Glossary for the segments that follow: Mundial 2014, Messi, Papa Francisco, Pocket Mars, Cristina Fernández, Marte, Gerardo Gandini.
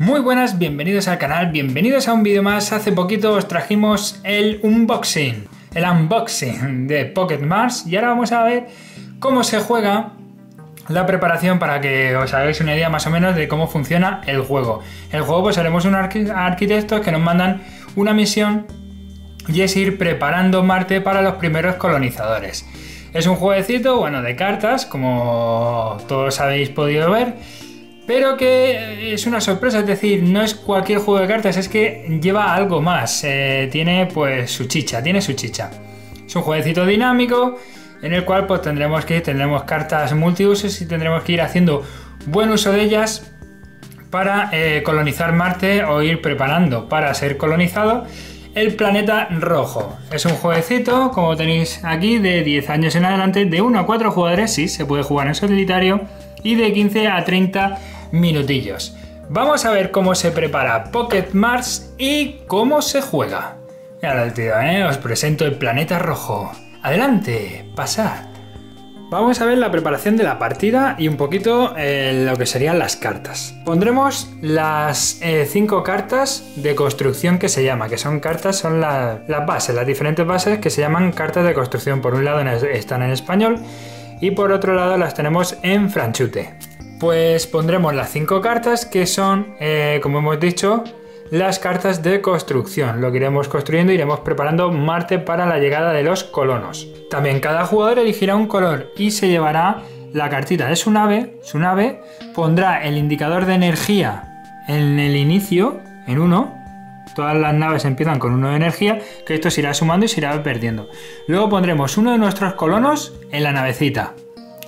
Muy buenas, bienvenidos al canal, bienvenidos a un vídeo más. Hace poquito os trajimos el unboxing, el unboxing de Pocket Mars y ahora vamos a ver cómo se juega la preparación para que os hagáis una idea más o menos de cómo funciona el juego. El juego pues haremos unos arquitectos que nos mandan una misión y es ir preparando Marte para los primeros colonizadores. Es un jueguecito, bueno, de cartas, como todos habéis podido ver, pero que es una sorpresa, es decir, no es cualquier juego de cartas, es que lleva algo más, tiene pues su chicha, tiene su chicha. Es un jueguecito dinámico en el cual pues tendremos cartas multiusos y tendremos que ir haciendo buen uso de ellas para colonizar Marte o ir preparando para ser colonizado el planeta rojo. Es un jueguecito, como tenéis aquí, de 10 años en adelante, de 1 a 4 jugadores, sí, se puede jugar en solitario, y de 15 a 30 minutillos. Vamos a ver cómo se prepara Pocket Mars y cómo se juega. Mirad el tío, os presento el planeta rojo. Adelante, pasad. Vamos a ver la preparación de la partida y un poquito lo que serían las cartas. Pondremos las 5 cartas de construcción que se llama, que son cartas, son las bases, las diferentes bases que se llaman cartas de construcción. Por un lado están en español y por otro lado las tenemos en franchute. Pues pondremos las 5 cartas que son, como hemos dicho, las cartas de construcción. Lo que iremos construyendo, iremos preparando Marte para la llegada de los colonos. También cada jugador elegirá un color y se llevará la cartita de su nave. Su nave pondrá el indicador de energía en el inicio, en 1. Todas las naves empiezan con 1 de energía, que esto se irá sumando y se irá perdiendo. Luego pondremos uno de nuestros colonos en la navecita.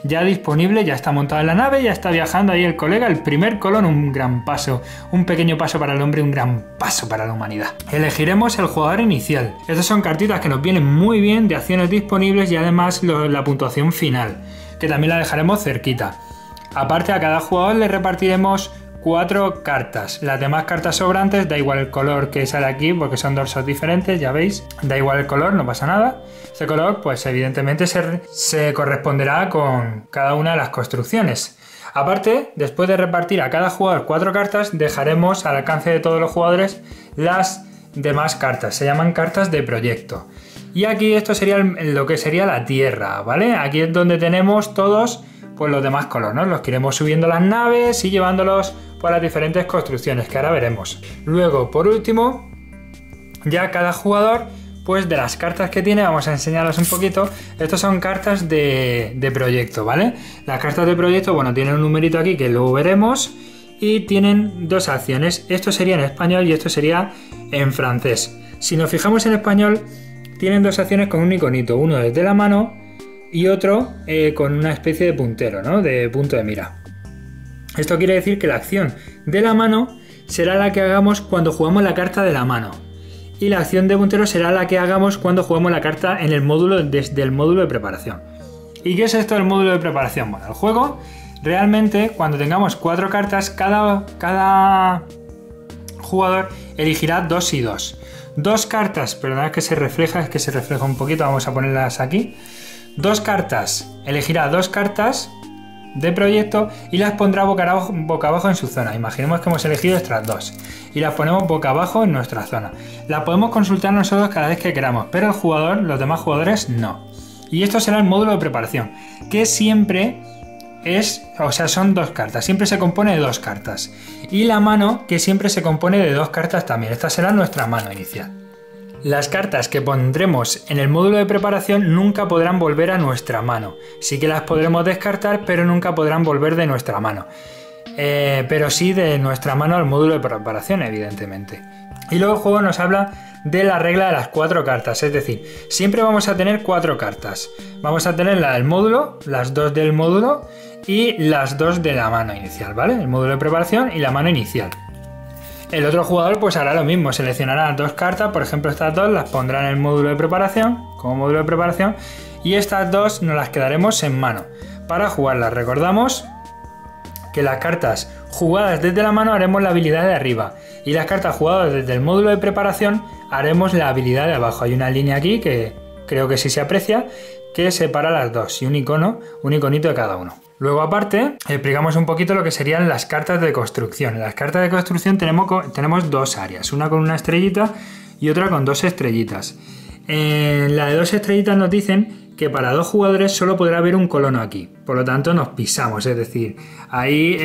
Ya disponible, ya está montada la nave, ya está viajando ahí el colega, el primer colono, un gran paso, un pequeño paso para el hombre, un gran paso para la humanidad. Elegiremos el jugador inicial. Estas son cartitas que nos vienen muy bien, de acciones disponibles y además la puntuación final, que también la dejaremos cerquita. Aparte, a cada jugador le repartiremos 4 cartas. Las demás cartas sobrantes, da igual el color que sale aquí, porque son dorsos diferentes, ya veis, da igual el color, no pasa nada. Este color pues evidentemente se corresponderá con cada una de las construcciones. Aparte, después de repartir a cada jugador 4 cartas, dejaremos al alcance de todos los jugadores las demás cartas, se llaman cartas de proyecto. Y aquí esto sería lo que sería la Tierra, ¿vale? Aquí es donde tenemos todos pues los demás colores, ¿no? Los que iremos subiendo las naves y llevándolos para las diferentes construcciones que ahora veremos. Luego, por último, ya cada jugador, pues de las cartas que tiene, vamos a enseñaros un poquito. Estas son cartas de proyecto, ¿vale? Las cartas de proyecto, bueno, tienen un numerito aquí que luego veremos y tienen 2 acciones. Esto sería en español y esto sería en francés. Si nos fijamos en español, tienen 2 acciones con un iconito, uno desde la mano y otro con una especie de puntero, ¿no? De punto de mira. Esto quiere decir que la acción de la mano será la que hagamos cuando jugamos la carta de la mano y la acción de puntero será la que hagamos cuando jugamos la carta en el módulo, desde el módulo de preparación. ¿Y qué es esto del módulo de preparación? Bueno, el juego realmente cuando tengamos 4 cartas cada jugador elegirá 2 y 2. 2 cartas, perdonad que se refleja, es que se refleja un poquito, vamos a ponerlas aquí. 2 cartas, elegirá 2 cartas de proyecto y las pondrá boca abajo en su zona. Imaginemos que hemos elegido estas 2 y las ponemos boca abajo en nuestra zona. Las podemos consultar nosotros cada vez que queramos, pero el jugador, los demás jugadores no. Y esto será el módulo de preparación, que siempre es, o sea, son 2 cartas, siempre se compone de 2 cartas. Y la mano, que siempre se compone de 2 cartas también. Esta será nuestra mano inicial. Las cartas que pondremos en el módulo de preparación nunca podrán volver a nuestra mano. Sí que las podremos descartar, pero nunca podrán volver de nuestra mano. Pero sí de nuestra mano al módulo de preparación, evidentemente. Y luego el juego nos habla de la regla de las 4 cartas. Es decir, siempre vamos a tener 4 cartas. Vamos a tener la del módulo, las 2 del módulo y las 2 de la mano inicial, ¿vale? El módulo de preparación y la mano inicial. El otro jugador pues hará lo mismo, seleccionará 2 cartas, por ejemplo estas 2 las pondrá en el módulo de preparación, como módulo de preparación, y estas 2 nos las quedaremos en mano para jugarlas. Recordamos que las cartas jugadas desde la mano haremos la habilidad de arriba y las cartas jugadas desde el módulo de preparación haremos la habilidad de abajo. Hay una línea aquí que creo que sí se aprecia, que separa las 2 y un iconito de cada uno. Luego, aparte, explicamos un poquito lo que serían las cartas de construcción. En las cartas de construcción tenemos dos áreas, una con una estrellita y otra con dos estrellitas. En la de dos estrellitas nos dicen que para dos jugadores solo podrá haber un colono aquí, por lo tanto nos pisamos, es decir, ahí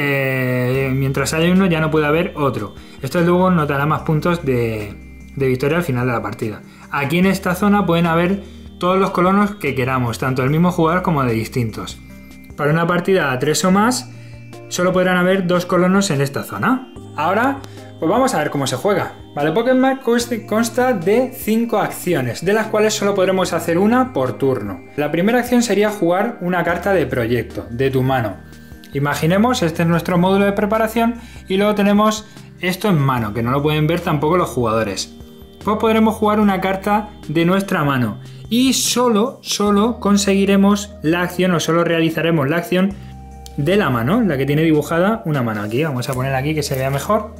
mientras haya uno ya no puede haber otro. Esto luego nos dará más puntos de victoria al final de la partida. Aquí en esta zona pueden haber todos los colonos que queramos, tanto del mismo jugador como de distintos. Para una partida a 3 o más, solo podrán haber 2 colonos en esta zona. Ahora, pues vamos a ver cómo se juega. Vale, Pocket Mars consta de 5 acciones, de las cuales solo podremos hacer una por turno. La primera acción sería jugar una carta de proyecto, de tu mano. Imaginemos, este es nuestro módulo de preparación, y luego tenemos esto en mano, que no lo pueden ver tampoco los jugadores. Pues podremos jugar una carta de nuestra mano. Y solo conseguiremos la acción, o solo realizaremos la acción de la mano, la que tiene dibujada una mano aquí. Vamos a poner aquí que se vea mejor.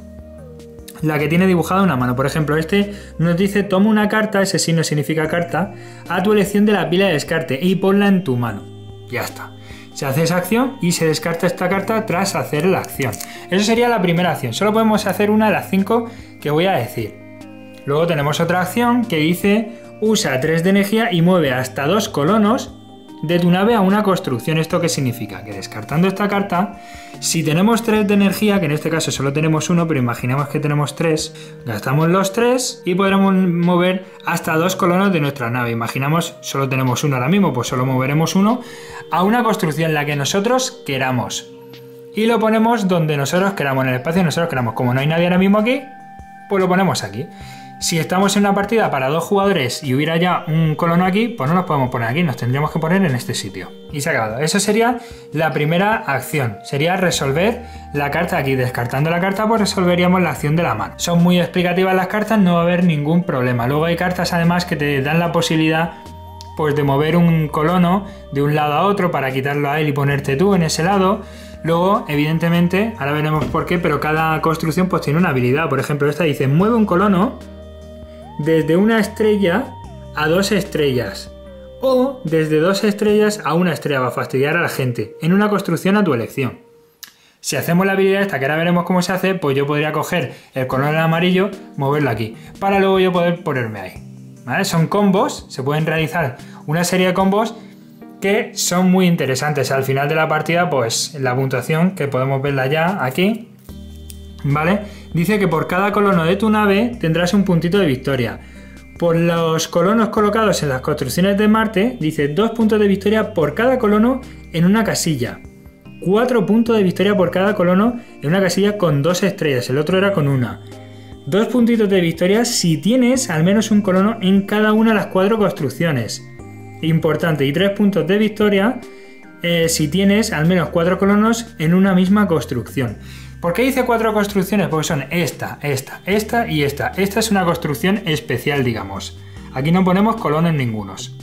La que tiene dibujada una mano. Por ejemplo, este nos dice: toma una carta, ese signo significa carta, a tu elección de la pila de descarte y ponla en tu mano. Ya está. Se hace esa acción y se descarta esta carta tras hacer la acción. Eso sería la primera acción. Solo podemos hacer una de las 5 que voy a decir. Luego tenemos otra acción que dice: usa 3 de energía y mueve hasta 2 colonos de tu nave a una construcción. ¿Esto qué significa? Que descartando esta carta, si tenemos 3 de energía, que en este caso solo tenemos 1, pero imaginemos que tenemos 3, gastamos los 3 y podremos mover hasta 2 colonos de nuestra nave. Imaginamos, solo tenemos 1 ahora mismo, pues solo moveremos 1 a una construcción, la que nosotros queramos. Y lo ponemos donde nosotros queramos, en el espacio que nosotros queramos. Como no hay nadie ahora mismo aquí, pues lo ponemos aquí. Si estamos en una partida para 2 jugadores y hubiera ya un colono aquí, pues no nos podemos poner aquí, nos tendríamos que poner en este sitio. Y se ha acabado. Eso sería la primera acción, sería resolver la carta aquí. Descartando la carta, pues resolveríamos la acción de la mano. Son muy explicativas las cartas, no va a haber ningún problema. Luego hay cartas además que te dan la posibilidad, pues, de mover un colono de un lado a otro para quitarlo a él y ponerte tú en ese lado. Luego, evidentemente, ahora veremos por qué, pero cada construcción pues tiene una habilidad. Por ejemplo, esta dice: mueve un colono desde una estrella a 2 estrellas o desde 2 estrellas a 1 estrella, va a fastidiar a la gente, en una construcción a tu elección. Si hacemos la habilidad esta, que ahora veremos cómo se hace, pues yo podría coger el color amarillo, moverlo aquí, para luego yo poder ponerme ahí. ¿Vale? Son combos, se pueden realizar una serie de combos que son muy interesantes. Al final de la partida, pues la puntuación, que podemos verla ya aquí, ¿vale? Dice que por cada colono de tu nave tendrás un puntito de victoria. Por los colonos colocados en las construcciones de Marte, dice 2 puntos de victoria por cada colono en una casilla. 4 puntos de victoria por cada colono en una casilla con 2 estrellas, el otro era con 1. 2 puntitos de victoria si tienes al menos un colono en cada una de las 4 construcciones. Importante. Y 3 puntos de victoria si tienes al menos 4 colonos en una misma construcción. ¿Por qué dice 4 construcciones? Porque son esta y esta. Esta es una construcción especial, digamos. Aquí no ponemos colonos ningunos.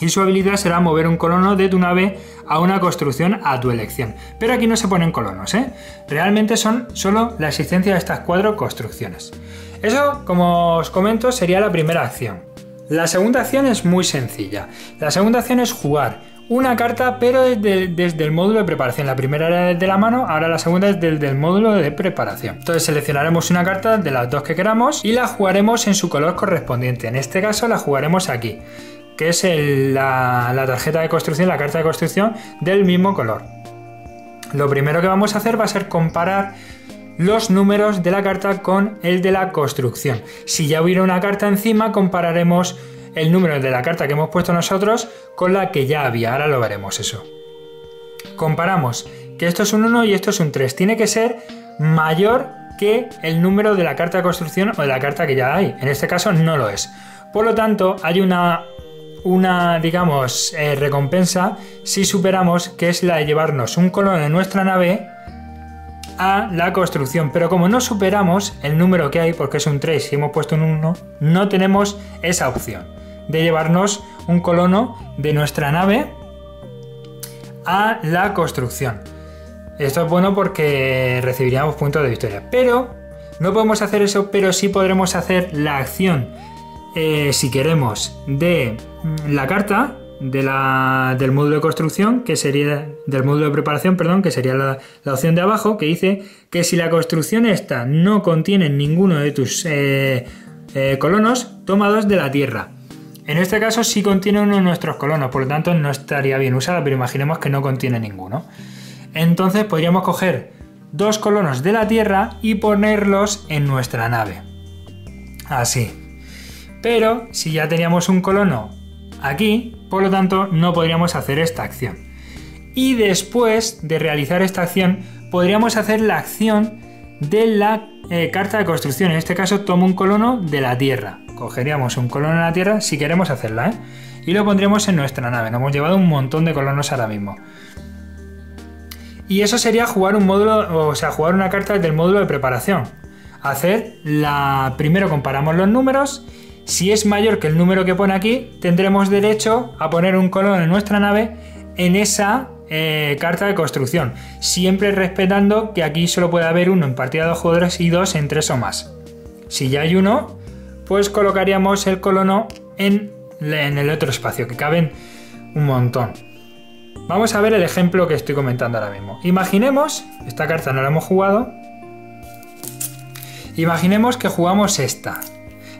Y su habilidad será mover un colono de tu nave a una construcción a tu elección. Pero aquí no se ponen colonos, ¿eh? Realmente son solo la existencia de estas 4 construcciones. Eso, como os comento, sería la primera acción. La segunda acción es muy sencilla. La segunda acción es jugar una carta, pero desde el módulo de preparación. La primera era desde la mano, ahora la segunda es desde el módulo de preparación. Entonces seleccionaremos una carta de las 2 que queramos y la jugaremos en su color correspondiente. En este caso la jugaremos aquí, que es la tarjeta de construcción, la carta de construcción del mismo color. Lo primero que vamos a hacer va a ser comparar los números de la carta con el de la construcción. Si ya hubiera una carta encima, compararemos el número de la carta que hemos puesto nosotros con la que ya había. Ahora lo veremos eso. Comparamos que esto es un 1 y esto es un 3. Tiene que ser mayor que el número de la carta de construcción o de la carta que ya hay. En este caso no lo es. Por lo tanto, hay una digamos, recompensa si superamos, que es la de llevarnos un colono de nuestra nave a la construcción, pero como no superamos el número que hay, porque es un 3 y hemos puesto un 1, no tenemos esa opción de llevarnos un colono de nuestra nave a la construcción. Esto es bueno porque recibiríamos puntos de victoria, pero no podemos hacer eso, pero sí podremos hacer la acción, si queremos, de la carta, del módulo de construcción, que sería del módulo de preparación, perdón, que sería la opción de abajo, que dice que si la construcción esta no contiene ninguno de tus colonos, toma dos de la tierra. En este caso sí contiene uno de nuestros colonos, por lo tanto no estaría bien usada, pero imaginemos que no contiene ninguno. Entonces podríamos coger dos colonos de la tierra y ponerlos en nuestra nave, así. Pero si ya teníamos un colono aquí, por lo tanto no podríamos hacer esta acción. Y después de realizar esta acción podríamos hacer la acción de la carta de construcción. En este caso tomo un colono de la tierra, cogeríamos un colono de la tierra si queremos hacerla, y lo pondremos en nuestra nave. Nos hemos llevado un montón de colonos ahora mismo. Y eso sería jugar un módulo, o sea, jugar una carta del módulo de preparación. Primero comparamos los números. Si es mayor que el número que pone aquí, tendremos derecho a poner un colono en nuestra nave en esa carta de construcción, siempre respetando que aquí solo puede haber uno en partida de dos jugadores y dos en tres o más. Si ya hay uno, pues colocaríamos el colono en el otro espacio, que caben un montón. Vamos a ver el ejemplo que estoy comentando ahora mismo. Imaginemos, esta carta no la hemos jugado, imaginemos que jugamos esta.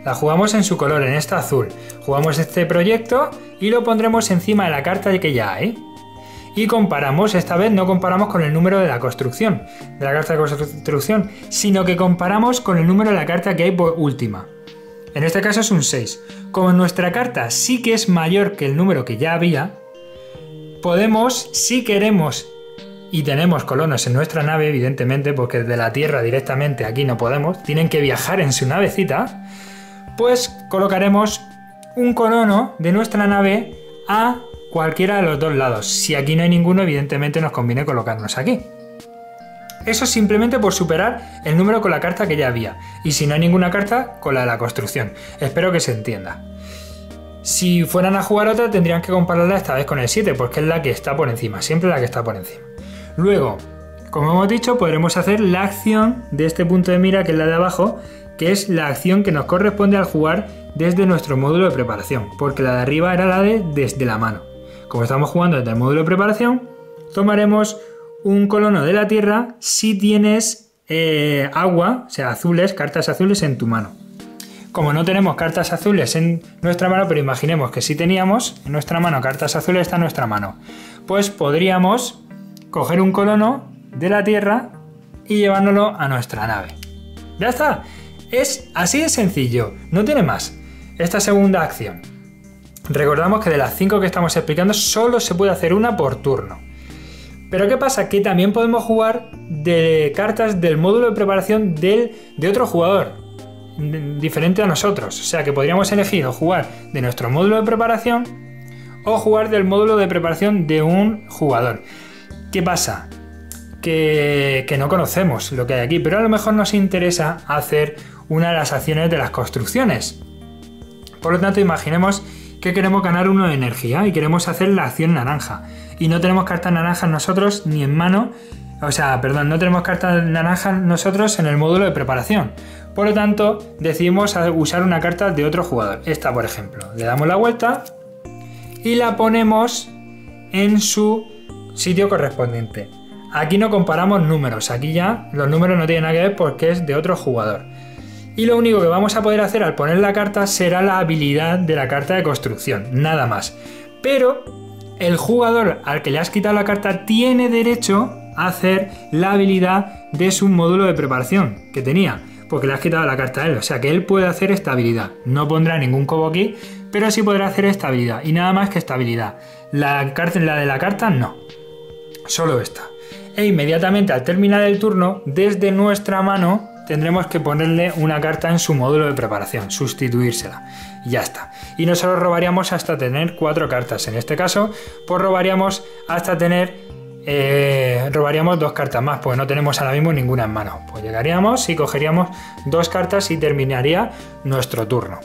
La jugamos en su color, en esta azul. Jugamos este proyecto y lo pondremos encima de la carta que ya hay. Y comparamos, esta vez no comparamos con el número de la construcción, de la carta de construcción, sino que comparamos con el número de la carta que hay por última. En este caso es un 6. Como nuestra carta sí que es mayor que el número que ya había, podemos, si queremos, y tenemos colonos en nuestra nave, evidentemente, porque desde la Tierra directamente aquí no podemos, tienen que viajar en su navecita, pues colocaremos un colono de nuestra nave a cualquiera de los dos lados. Si aquí no hay ninguno, evidentemente nos conviene colocarnos aquí. Eso es simplemente por superar el número con la carta que ya había. Y si no hay ninguna carta, con la de la construcción. Espero que se entienda. Si fueran a jugar otra, tendrían que compararla esta vez con el 7, porque es la que está por encima, siempre la que está por encima. Luego, como hemos dicho, podremos hacer la acción de este punto de mira, que es la de abajo, que es la acción que nos corresponde al jugar desde nuestro módulo de preparación, porque la de arriba era la de desde la mano. Como estamos jugando desde el módulo de preparación, tomaremos un colono de la tierra si tienes agua, o sea, azules, cartas azules en tu mano. Como no tenemos cartas azules en nuestra mano, pero imaginemos que sí teníamos en nuestra mano cartas azules, está en nuestra mano, pues podríamos coger un colono de la tierra y llevárnoslo a nuestra nave. ¡Ya está! Es así de sencillo, no tiene más. Esta segunda acción. Recordamos que de las 5 que estamos explicando solo se puede hacer una por turno. Pero ¿qué pasa? Que también podemos jugar de cartas del módulo de preparación de otro jugador, diferente a nosotros. O sea que podríamos elegir o jugar de nuestro módulo de preparación o jugar del módulo de preparación de un jugador. ¿Qué pasa? Que no conocemos lo que hay aquí, pero a lo mejor nos interesa hacer una de las acciones de las construcciones. Por lo tanto, imaginemos que queremos ganar uno de energía y queremos hacer la acción naranja. Y no tenemos cartas naranjas nosotros ni en mano, o sea, perdón, no tenemos cartas naranjas nosotros en el módulo de preparación. Por lo tanto, decidimos usar una carta de otro jugador. Esta, por ejemplo, le damos la vuelta y la ponemos en su sitio correspondiente. Aquí no comparamos números, aquí ya los números no tienen nada que ver porque es de otro jugador. Y lo único que vamos a poder hacer al poner la carta será la habilidad de la carta de construcción, nada más. Pero el jugador al que le has quitado la carta tiene derecho a hacer la habilidad de su módulo de preparación que tenía, porque le has quitado la carta a él, o sea que él puede hacer esta habilidad. No pondrá ningún cobo aquí, pero sí podrá hacer esta habilidad, y nada más que esta habilidad. La de la carta no, solo esta. E inmediatamente al terminar el turno, desde nuestra mano, tendremos que ponerle una carta en su módulo de preparación, sustituírsela. Ya está. Y nosotros robaríamos hasta tener 4 cartas. En este caso, pues robaríamos hasta tener robaríamos 2 cartas más, pues no tenemos ahora mismo ninguna en mano. Pues llegaríamos y cogeríamos 2 cartas y terminaría nuestro turno.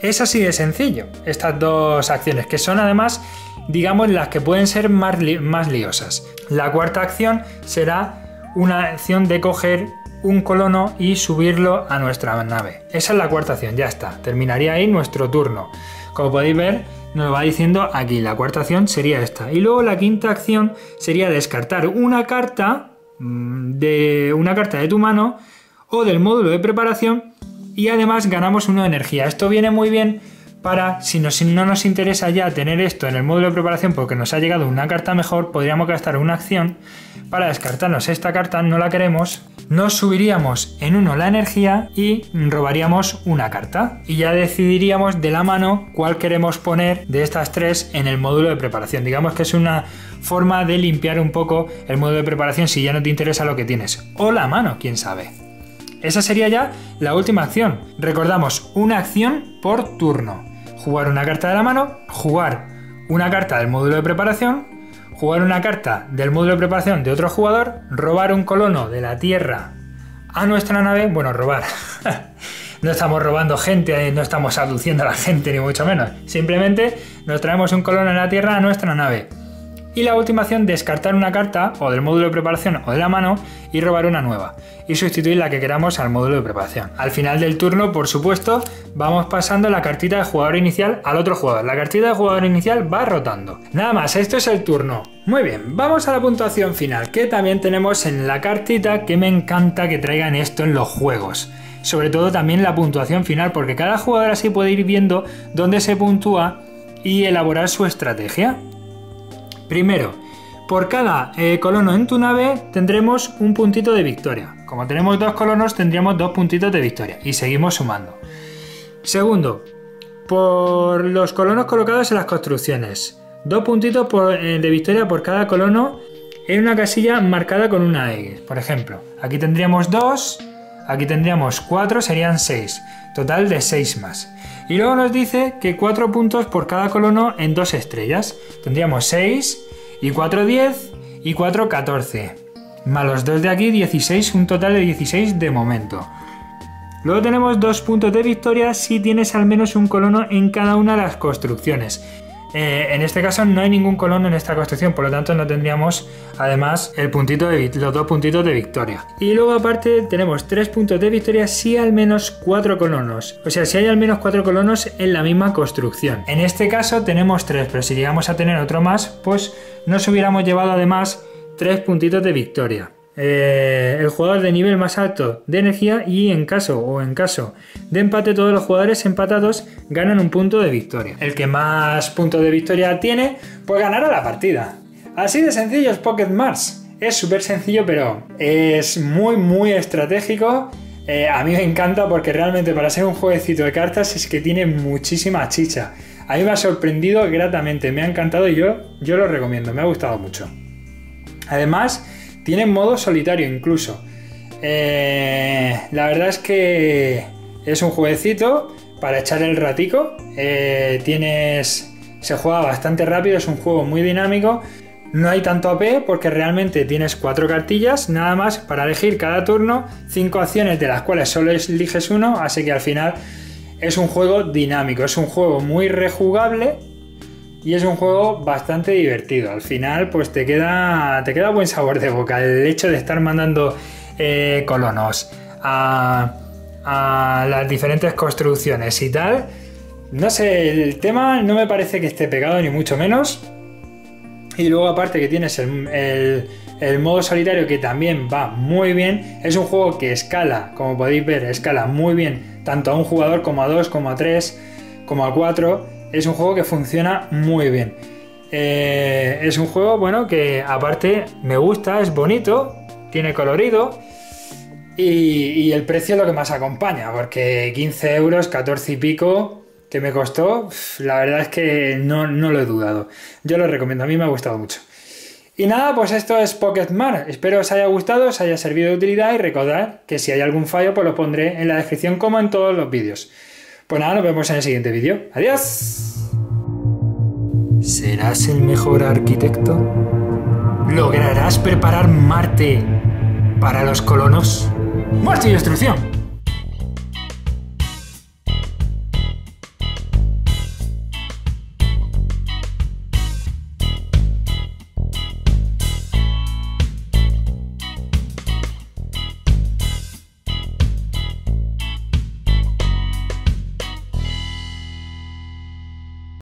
Es así de sencillo, estas dos acciones, que son además, digamos, las que pueden ser más liosas. La cuarta acción será una acción de coger un colono y subirlo a nuestra nave. Esa es la cuarta acción, ya está. Terminaría ahí nuestro turno. Como podéis ver, nos va diciendo aquí. La cuarta acción sería esta. Y luego la quinta acción sería descartar una carta de tu mano o del módulo de preparación, y además ganamos 1 de energía. Esto viene muy bien para, si no nos interesa ya tener esto en el módulo de preparación porque nos ha llegado una carta mejor, podríamos gastar una acción para descartarnos esta carta, no la queremos, nos subiríamos en 1 la energía y robaríamos una carta. Y ya decidiríamos de la mano cuál queremos poner de estas 3 en el módulo de preparación. Digamos que es una forma de limpiar un poco el módulo de preparación si ya no te interesa lo que tienes. O la mano, quién sabe. Esa sería ya la última acción. Recordamos, una acción por turno. Jugar una carta de la mano, jugar una carta del módulo de preparación, jugar una carta del módulo de preparación de otro jugador, robar un colono de la Tierra a nuestra nave. Bueno, robar. No estamos robando gente, no estamos abduciendo a la gente, ni mucho menos. Simplemente nos traemos un colono de la Tierra a nuestra nave. Y la última acción, descartar una carta o del módulo de preparación o de la mano y robar una nueva. Y sustituir la que queramos al módulo de preparación. Al final del turno, por supuesto, vamos pasando la cartita de jugador inicial al otro jugador. La cartita de jugador inicial va rotando. Nada más, esto es el turno. Muy bien, vamos a la puntuación final, que también tenemos en la cartita, que me encanta que traigan esto en los juegos. Sobre todo también la puntuación final, porque cada jugador así puede ir viendo dónde se puntúa y elaborar su estrategia. Primero, por cada colono en tu nave tendremos un puntito de victoria. Como tenemos 2 colonos, tendríamos 2 puntitos de victoria. Y seguimos sumando. Segundo, por los colonos colocados en las construcciones. 2 puntitos de victoria por cada colono en una casilla marcada con una X. Por ejemplo, aquí tendríamos 2, aquí tendríamos 4, serían 6. Total de 6 más. Y luego nos dice que 4 puntos por cada colono en 2 estrellas. Tendríamos 6 y 4, 10 y 4, 14. Más los 2 de aquí, 16, un total de 16 de momento. Luego tenemos 2 puntos de victoria si tienes al menos un colono en cada una de las construcciones. En este caso no hay ningún colono en esta construcción, por lo tanto no tendríamos además el puntito de los 2 puntitos de victoria. Y luego aparte tenemos 3 puntos de victoria si al menos 4 colonos, o sea, si hay al menos 4 colonos en la misma construcción. En este caso tenemos 3, pero si llegamos a tener otro más, pues nos hubiéramos llevado además 3 puntitos de victoria. El jugador de nivel más alto de energía, y en caso de empate todos los jugadores empatados ganan un punto de victoria. El que más puntos de victoria tiene, pues ganará la partida. Así de sencillo es Pocket Mars. Es súper sencillo, pero es muy muy estratégico. A mí me encanta porque realmente para ser un jueguecito de cartas es que tiene muchísima chicha. A mí me ha sorprendido gratamente, me ha encantado y yo lo recomiendo, me ha gustado mucho. Además, tiene modo solitario incluso. La verdad es que es un jueguecito para echar el ratico. Se juega bastante rápido, es un juego muy dinámico. No hay tanto AP porque realmente tienes 4 cartillas nada más para elegir cada turno, 5 acciones de las cuales solo eliges 1, así que al final es un juego dinámico, es un juego muy rejugable. Y es un juego bastante divertido. Al final, pues te queda buen sabor de boca el hecho de estar mandando colonos a las diferentes construcciones y tal. No sé, el tema no me parece que esté pegado, ni mucho menos. Y luego aparte que tienes el modo solitario, que también va muy bien. Es un juego que escala, como podéis ver, escala muy bien tanto a un jugador como a 2, como a 3, como a 4... Es un juego que funciona muy bien. Es un juego, bueno, que aparte me gusta, es bonito, tiene colorido y el precio es lo que más acompaña, porque 15 euros, 14 y pico que me costó, la verdad es que no lo he dudado. Yo lo recomiendo, a mí me ha gustado mucho. Y nada, pues esto es Pocket Mars. Espero os haya gustado, os haya servido de utilidad y recordad que si hay algún fallo pues lo pondré en la descripción como en todos los vídeos. Pues nada, nos vemos en el siguiente vídeo. ¡Adiós! ¿Serás el mejor arquitecto? ¿Lograrás preparar Marte para los colonos? ¡Muerte y destrucción!